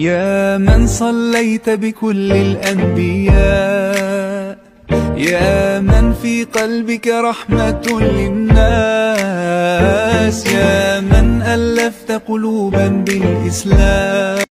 يا من صليت بكل الأنبياء، يا من في قلبك رحمة للناس، يا من ألفت قلوبا بالإسلام.